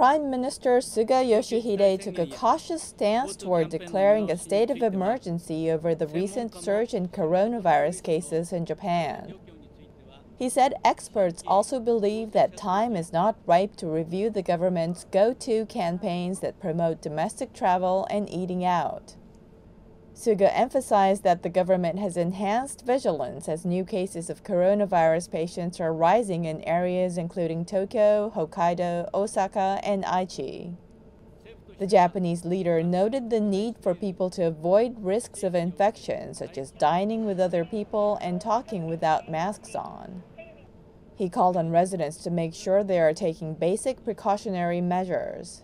Prime Minister Suga Yoshihide took a cautious stance toward declaring a state of emergency over the recent surge in coronavirus cases in Japan. He said experts also believe that time is not ripe to review the government's go-to campaigns that promote domestic travel and eating out. Suga emphasized that the government has enhanced vigilance as new cases of coronavirus patients are rising in areas including Tokyo, Hokkaido, Osaka, and Aichi. The Japanese leader noted the need for people to avoid risks of infection, such as dining with other people and talking without masks on. He called on residents to make sure they are taking basic precautionary measures.